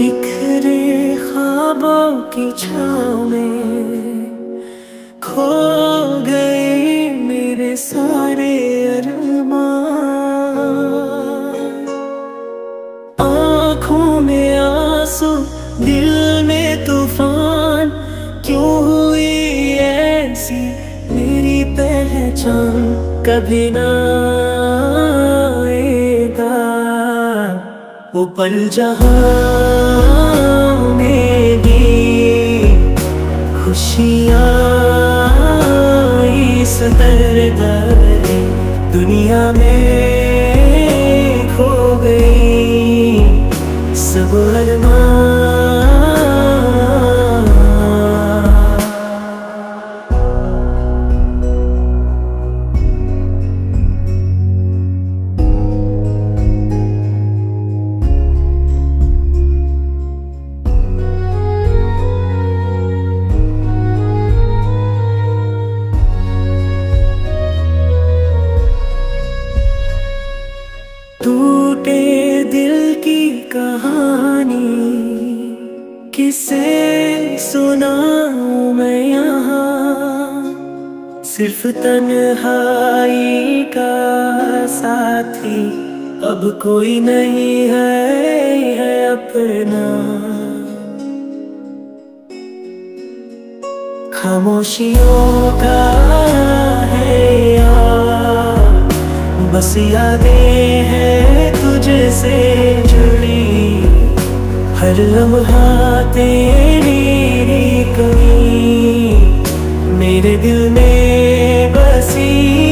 बिखरे ख्वाबों की छाँव में खो गए मेरे सारे अरमान। आँखों में आंसू, दिल में तूफान, क्यों हुई ऐसी मेरी पहचान। कभी ना वो पल जहाँ में भी खुशियाँ इस दर्द भरी दुनिया में खो गई। सब कहानी किसे सुनाऊं मैं यहाँ, सिर्फ तन्हाई का साथी अब कोई नहीं है अपना। खामोशियों का है यार, बस यादें हैं तुझसे जुड़ी। हर लम्हा तेरी कमी मेरे दिल में बसी।